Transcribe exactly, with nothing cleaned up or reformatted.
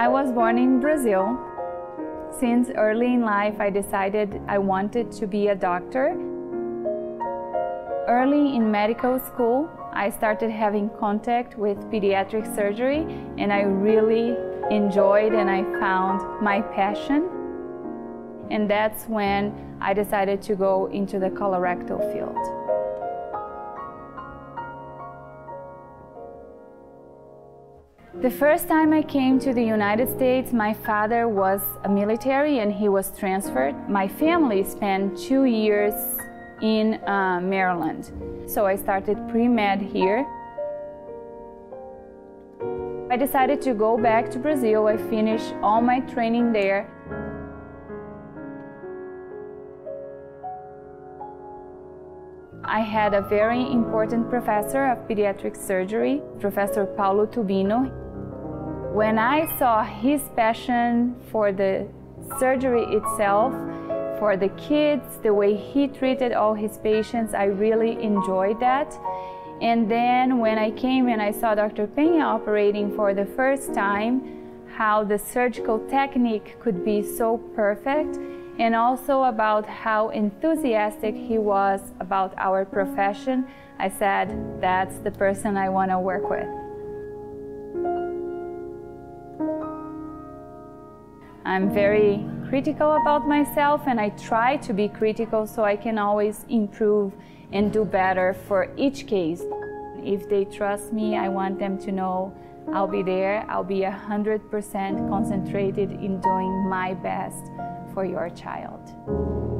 I was born in Brazil. Since early in life, I decided I wanted to be a doctor. Early in medical school, I started having contact with pediatric surgery, and I really enjoyed and I found my passion. And that's when I decided to go into the colorectal field. The first time I came to the United States, my father was a military and he was transferred. My family spent two years in uh, Maryland. So I started pre-med here. I decided to go back to Brazil. I finished all my training there. I had a very important professor of pediatric surgery, Professor Paulo Tubino. When I saw his passion for the surgery itself, for the kids, the way he treated all his patients, I really enjoyed that. And then when I came and I saw Doctor Peña operating for the first time, how the surgical technique could be so perfect, and also about how enthusiastic he was about our profession, I said, that's the person I want to work with. I'm very critical about myself, and I try to be critical so I can always improve and do better for each case. If they trust me, I want them to know I'll be there, I'll be one hundred percent concentrated in doing my best for your child.